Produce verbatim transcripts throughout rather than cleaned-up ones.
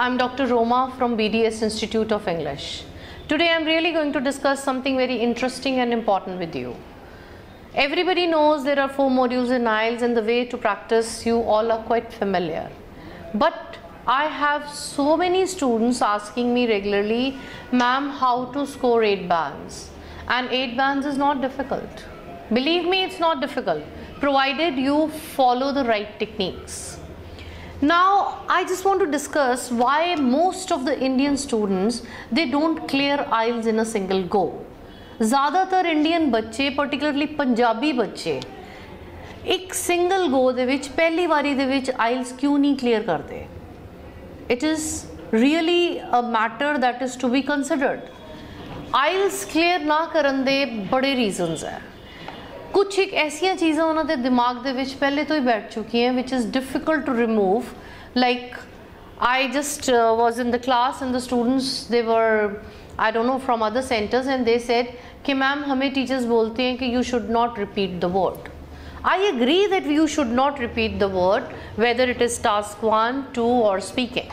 I'm Doctor Roma from B D S Institute of English. Today I'm really going to discuss something very interesting and important with you. Everybody knows there are four modules in I E L T S and the way to practice you all are quite familiar. But I have so many students asking me regularly, ma'am, how to score eight bands? And eight bands is not difficult. Believe me, it's not difficult, provided you follow the right techniques. Now, I just want to discuss why most of the Indian students, they don't clear I E L T S in a single go. ज़्यादातर Indian बच्चे, particularly Punjabi बच्चे, एक single go दे विच पहली बारी दे विच I E L T S क्यों नहीं clear करते? It is really a matter that is to be considered. I E L T S clear ना करन दे बड़े reasons है. कुछ एक ऐसी चीज़ें उन्होंने दिमाग दे विच पहले तो ही बैठ चुकी हैं which is difficult to remove. Like I just uh, was in the class and the students they were I don't know from other centers and they said कि मैम हमें teachers बोलते हैं कि you should not repeat the word. I agree that you should not repeat the word whether it is task one, two or speaking.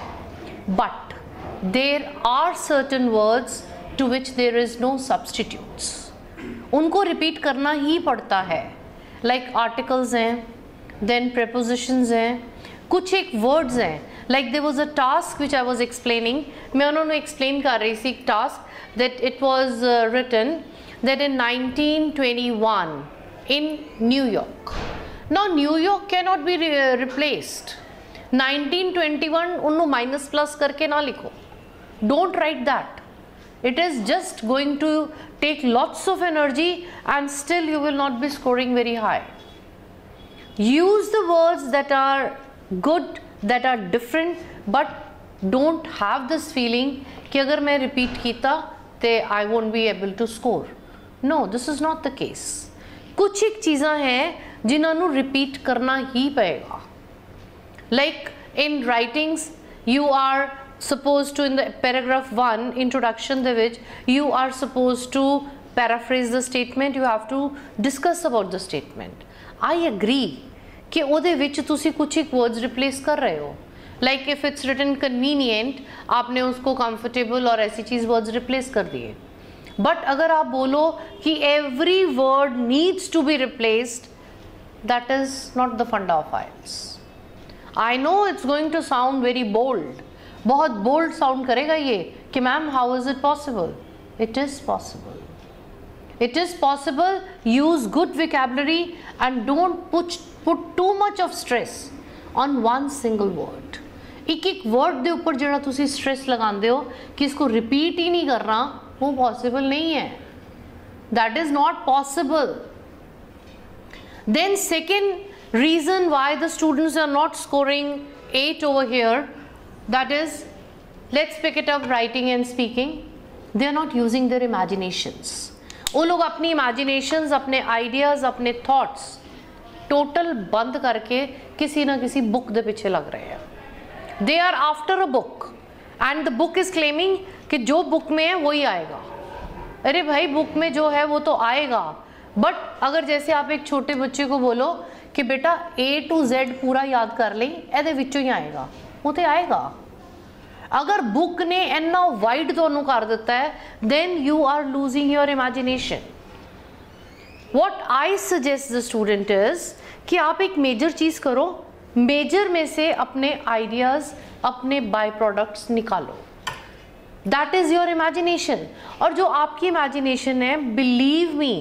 But there are certain words to which there is no substitutes. उनको repeat करना ही पड़ता है like articles हैं then prepositions हैं कुछ एक words हैं like there was a task which I was explaining मैं उन्होंने एक्सप्लेन कर रही थी एक task that it was written that in nineteen twenty-one in New York now New York can not be replaced nineteen twenty-one उन्होंने माइनस प्लस करके ना लिखो don't write that. It is just going to take lots of energy and still you will not be scoring very high. Use the words that are good, that are different, but don't have this feeling कि अगर मैं repeat कीता ते I won't be able to score. No, this is not the case. कुछ एक चीज़ा हैं जिन्हानु repeat करना ही पड़ेगा. Like in writings, you are supposed to in the paragraph one introduction the which you are supposed to paraphrase the statement you have to discuss about the statement. I agree कि ओदे विच तुसी कुछ एक words replace कर रहे हो like if it's written convenient आपने उसको comfortable और ऐसी चीज words replace कर दिए but अगर आप बोलो कि every word needs to be replaced that is not the funda of I E L T S. I know it's going to sound very bold. बहुत बोल्ड साउंड करेगा ये कि ma'am how is it possible. It is possible it is possible. Use good vocabulary and don't put put too much of stress on one single word. एक एक word के ऊपर जिहड़ा तुसी स्ट्रेस लगांदे हो कि इसको रिपीट ही नहीं करना वो पॉसिबल नहीं है. That is not possible. Then second reason why the students are not scoring at over here. That is, let's pick it up writing and speaking. They are not using their imaginations. वो लोग अपनी imaginations, अपने ideas, अपने thoughts total बंद करके किसी ना किसी book दे पीछे लग रहे हैं. They are after a book and the book is claiming कि जो book में है वो ही आएगा. अरे भाई book में जो है वो तो आएगा. But अगर जैसे आप एक छोटे बच्चे को बोलो कि बेटा A to Z पूरा याद कर लें ऐसे विचों ही आएगा. वो तो आएगा. अगर बुक ने इतना वाइड दोनों कर देता है then you are losing your imagination. What I suggest the student is कि आप एक मेजर चीज करो. मेजर में से अपने आइडियाज अपने बाय प्रोडक्ट्स निकालो. That is your imagination. और जो आपकी इमेजिनेशन है believe me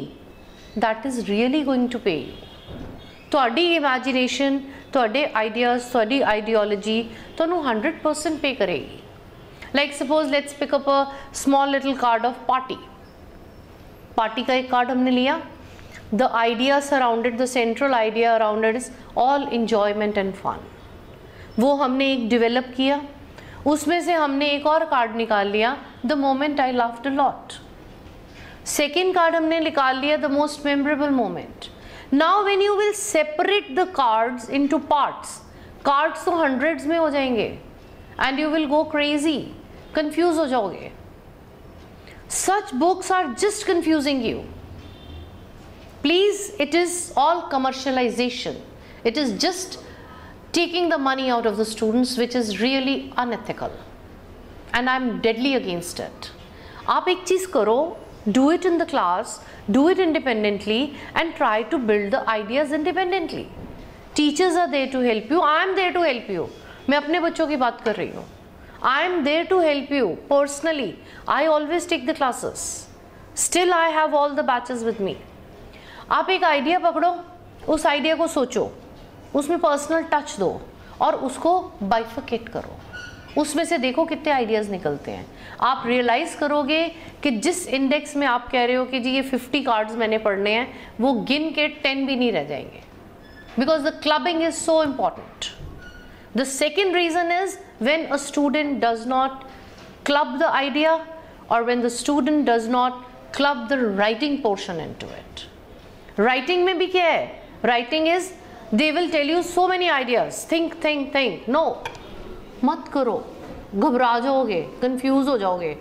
that is really going to pay you. तुहाडी इमेजिनेशन तुहाडे आइडियाज तुहाडी आइडियोलॉजी तुहानू हंड्रेड परसेंट पे करेगी. Like suppose let's pick up a small little card of party. Party का एक कार्ड हमने लिया. The idea surrounded the central idea arounded is all enjoyment and fun. वो हमने एक डिवेलप किया. उसमें से हमने एक और कार्ड निकाल लिया the moment I laughed a lot. Second card हमने निकाल लिया the most memorable moment. Now when you will separate the cards into parts, cards तो hundreds में हो जाएंगे and you will go crazy, confused हो जाओगे. Such books are just confusing you. Please, it is all commercialization. It is just taking the money out of the students which is really unethical. and I'm deadly against it. आप एक चीज करो, do it in the class, do it independently, and try to build the ideas independently. Teachers are there to help you. I am there to help you. मैं अपने बच्चों की बात कर रही हूँ. I am there to help you personally. I always take the classes. Still, I have all the batches with me. आप एक idea पकड़ो, उस idea को सोचो, उसमें personal touch दो और उसको bifurcate करो. उसमें से देखो कितने आइडियाज निकलते हैं. आप रियलाइज करोगे कि जिस इंडेक्स में आप कह रहे हो कि जी ये फिफ्टी कार्ड्स मैंने पढ़ने हैं, वो गिन के टेन भी नहीं रह जाएंगे, because the clubbing is so important. The second reason is when a student does not club the idea और when the student does not club the writing portion into it. Writing में भी क्या है, writing is they will tell you so many ideas, think think think. No, मत करो, घबरा जाओगे, confuse हो जाओगे.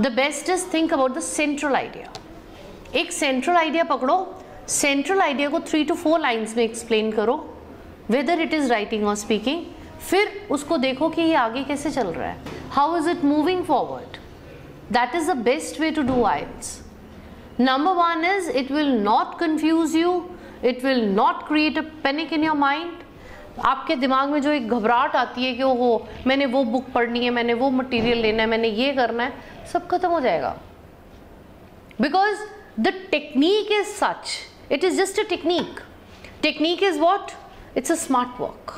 The best is think about the central idea. एक सेंट्रल आइडिया पकड़ो, सेंट्रल आइडिया को थ्री टू फोर लाइन्स में एक्सप्लेन करो, वेदर इट इज राइटिंग और स्पीकिंग. फिर उसको देखो कि ये आगे कैसे चल रहा है, how is it moving forward. That is the best way to do IELTS. Number one is it will not confuse you, it will not create a panic in your mind. आपके दिमाग में जो एक घबराहट आती है कि ओहो मैंने वो बुक पढ़नी है, मैंने वो मटेरियल लेना है, मैंने ये करना है, सब खत्म हो जाएगा. Because the technique is such, it is just a technique. Technique is what? It's a smart work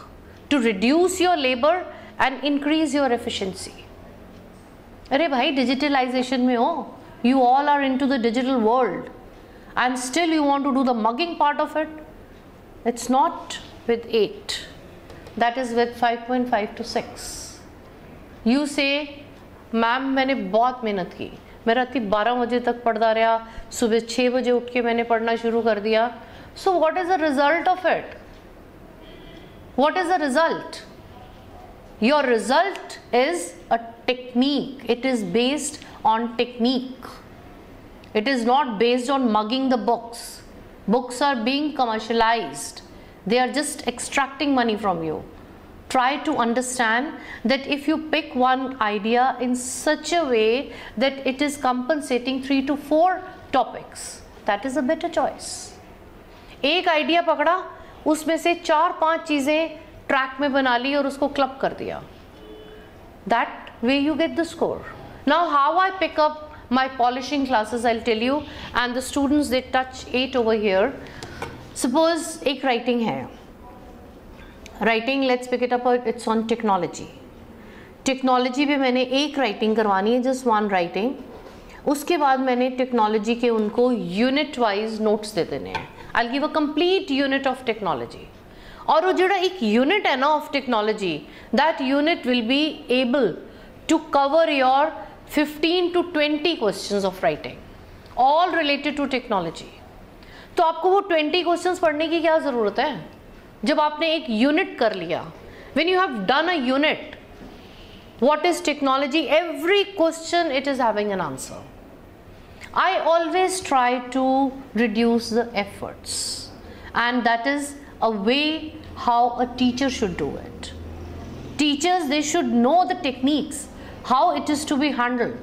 to reduce your labour and increase your efficiency. अरे भाई, डिजिटलाइजेशन में हो, you all are into the digital world and still you want to do the mugging part of it. It's not with eight, that is with five point five to six. You say, ma'am मैंने बहुत मेहनत की, मैं रात बारह बजे तक पढ़ता रहा, सुबह छः बजे उठ के मैंने पढ़ना शुरू कर दिया. So what is the result of it? What is the result? Your result is a technique. It is based on technique. It is not based on mugging the books. Books are being commercialized. They are just extracting money from you. Try to understand that if you pick one idea in such a way that it is compensating three to four topics, that is a better choice. एक idea पकड़ा, उसमें से चार पांच चीजें track में बना ली और उसको club कर दिया. That way you get the score. Now how I pick up my polishing classes, I'll tell you. And the students, they touch eight over here. Suppose एक writing है, writing, let's pick it up, it's on technology. Technology पे मैंने एक writing करवानी है, just one writing. उसके बाद मैंने technology के उनको unit wise notes दे देने हैं. I'll give a complete unit of technology. और वो जोड़ा एक unit है ना of technology, that unit will be able to cover your fifteen to twenty questions of writing, all related to technology. तो आपको वो ट्वेंटी क्वेश्चंस पढ़ने की क्या ज़रूरत है जब आपने एक यूनिट कर लिया. When you have done a unit, what is technology, every question it is having an answer. I always try to reduce the efforts and that is a way how a teacher should do it. Teachers, they should know the techniques how it is to be handled,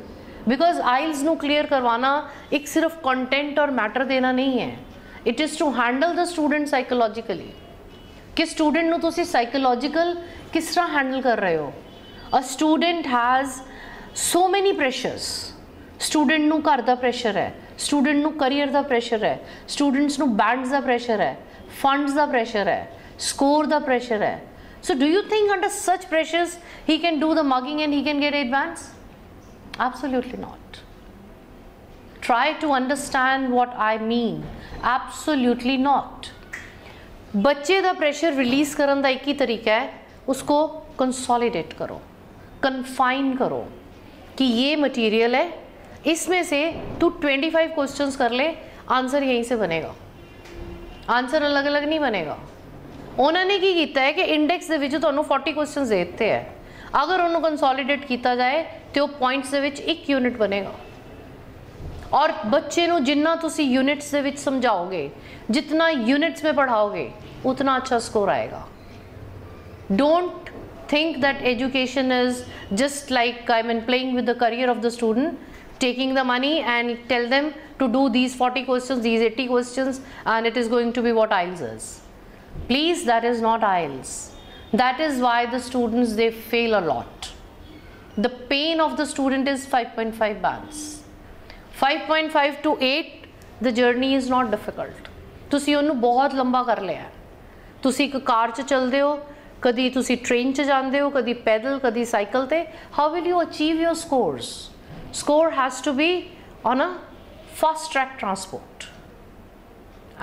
because IELTS नो clear करवाना एक सिर्फ content और matter देना नहीं है. It is to handle the student psychologically. कि student नो तुसी psychological किस तरह handle कर रहे हो. A student has so many pressures. Student नो घर का pressure है, student नो career का pressure है, students नो bands का pressure है, funds का pressure है, score का pressure है. So do you think under such pressures he can do the mugging and he can get eight bands? Absolutely not. Try to understand what I mean. Absolutely not. बच्चे का pressure release करने का एक ही तरीका है, उसको consolidate करो, confine करो कि ये मटेरियल है, इसमें से तू पच्चीस क्वेश्चंस कर ले, आंसर यहीं से बनेगा, आंसर अलग अलग नहीं बनेगा. उन्होंने की किया है कि इंडेक्स के विच तुहानू चालीस क्वेश्चन दे दिते है, अगर उन्होंने कंसोलिडेट किया जाए तो पॉइंट्स के विच एक यूनिट बनेगा. और बच्चे को जितना तुसी यूनिट्स के विच समझाओगे, जितना यूनिट्स में पढ़ाओगे, उतना अच्छा स्कोर आएगा. Don't think that education is just like, I mean, playing with the career of the student, taking the money and tell them to do these forty questions, these eighty questions, and it is going to be what I E L T S is. Please, that is not I E L T S. That is why the students, they fail a lot. The pain of the student is five point five bands. five point five to eight, the journey is not difficult. ਤੁਸੀਂ ਉਹਨੂੰ ਬਹੁਤ ਲੰਬਾ ਕਰ ਲਿਆ। ਤੁਸੀਂ ਇੱਕ ਕਾਰ 'ਚ ਚੱਲਦੇ ਹੋ, ਕਦੀ ਤੁਸੀਂ ਟ੍ਰੇਨ 'ਚ ਜਾਂਦੇ ਹੋ, ਕਦੀ ਪੈਦਲ, ਕਦੀ ਸਾਈਕਲ ਤੇ। How will you achieve your scores? Score has to be on a fast track transport.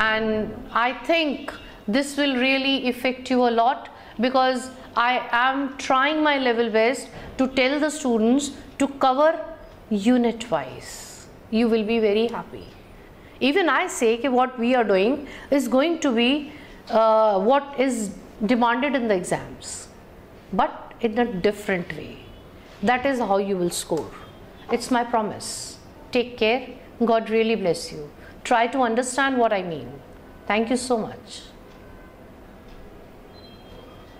And I think this will really affect you a lot, because I am trying my level best to tell the students to cover unit wise. You will be very happy. Even I say that what we are doing is going to be uh, what is demanded in the exams, but in a different way. That is how you will score. It's my promise. Take care. God really bless you. Try to understand what I mean. Thank you so much.